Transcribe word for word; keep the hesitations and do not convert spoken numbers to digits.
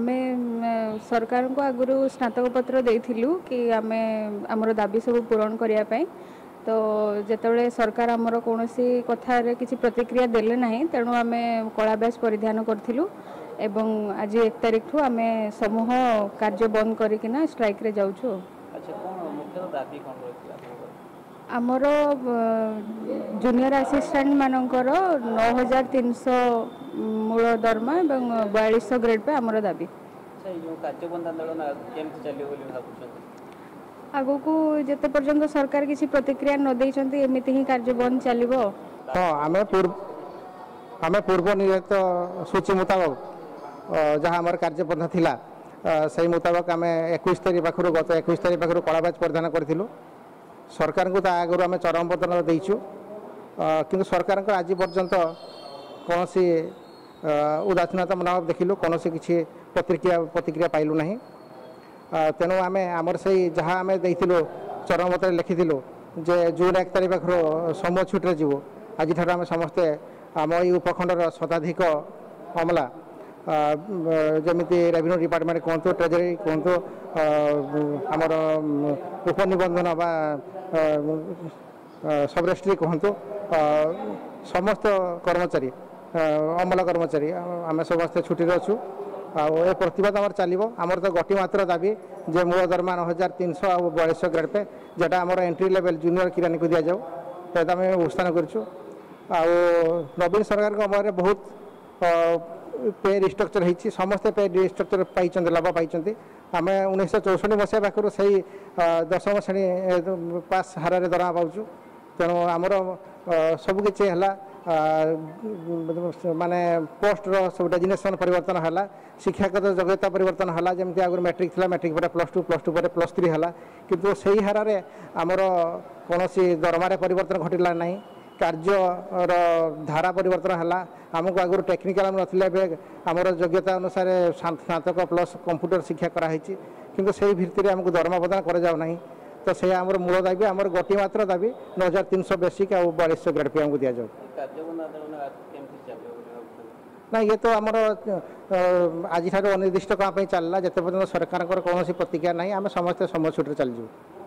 आमे सरकार को आगुरी स्नातक पत्र देइथिलु कि आमे आमर दाबी सब पूरण करिया पई। तो जेतेबेले सरकार आमर कोनोसी कथारे किसी प्रतिक्रिया देले नाही, तेणु आमे कला बेस परिधान करथिलु एवं आज एक तारिख ठू आमे समूह कार्य बंद करिकिना स्ट्राइक रे जाउछु। अच्छा, कोन मुख्य दाबी कोन रहितला? आमर जूनियर आसिस्टेंट मानकर नौ हजार तीन सौ मूल दरमा एवं बयालीस सौ ग्रेड पे आमर दाबी। आगो को जते पर्यंत सरकार किसी प्रतिक्रिया न देइछंती एमिति ही कार्य बंद चलिबो। हां, आमे पूर्व आमे पूर्व निर्धारित सूची मुताबिक जहां हमर कार्य पन्था थिला सही मुताबिक आमे इक्कीस तारिख पाखरु गत इक्कीस तारिख पाखरु कला बैच परिधान करथिलु। सरकार को ता आगरु आमे चरम पत्र देइछु, किंतु सरकार को आज पर्यंत कौन सी उदासीनता मनोभाव देखिलु, कौन सी किसी प्रतिक्रिया प्रतिक्रिया पाइलु नहीं। तेणु आम आमर से जहाँ आम दे चरण पत्र लिखीलु जे जून एक तारिख पाखर समूह छुट्टी जीव। आज आम समस्ते आम ये उपखंडर शताधिक अमला जमी रेवेन्यू डिपार्टमेंट कहतु, ट्रेजरी कहतु, आमर उपनिबंधन बा सबरेस्ट्री कहतु, समस्त कर्मचारी अमला कर्मचारी आम समस्ते छुट्टी अच्छू। आ प्रतिवाद आमर चलो। आमर तो गोटी मात्र दाबी जे मूल दरमा नौ हजार तीन सौ बयालीस ग्रेड पे जेटा आमर एंट्री लेवल जूनियर किरानी को दि जाऊ, तो आम उत्थान करूँ। नवीन सरकार के अमल में बहुत पे रिस्ट्रक्चर होती, समस्ते पे रिस्ट्रक्चर पाई लाभ पाई। आम उन्नीस चौष्टि मसीहा पाखर से दशम श्रेणी पास हारे दरमा पाचु। तेणु आमर सबकि माने पोस्ट रो सब डेजिग्नेशन परिवर्तन हला, शिक्षागत योग्यता परिवर्तन हला। जमती आगु मैट्रिक थिला, मैट्रिक पर प्लस टू, प्लस टू पर प्लस थ्री हला, किंतु सही हारा रे हमरो कोनोसी दरमारे परिवर्तन घटिला नाही। कार्य रो धारा परिवर्तन हला। हमको आगु टेक्निकल हम नथिले बे हमर योग्यता अनुसार स्नातक प्लस कंप्यूटर शिक्षा करा हिची, किंतु सही भित्ति रे हमको दरमा प्रदान करा जाउ नाही। तो से आमर मूल दाबी आमर गोटी मात्र दाबी नौ हजार तीन सौ बेसिक आ बयालीस सौ ग्रेड पे हमको दिया जाओ। ना ये तो आमर आज अनिर्दिष्ट क्या चलला, जिते पर्यटन सरकार कौन प्रतिक्रिया ना आम समस्त समय छुट्टी चल जाऊ।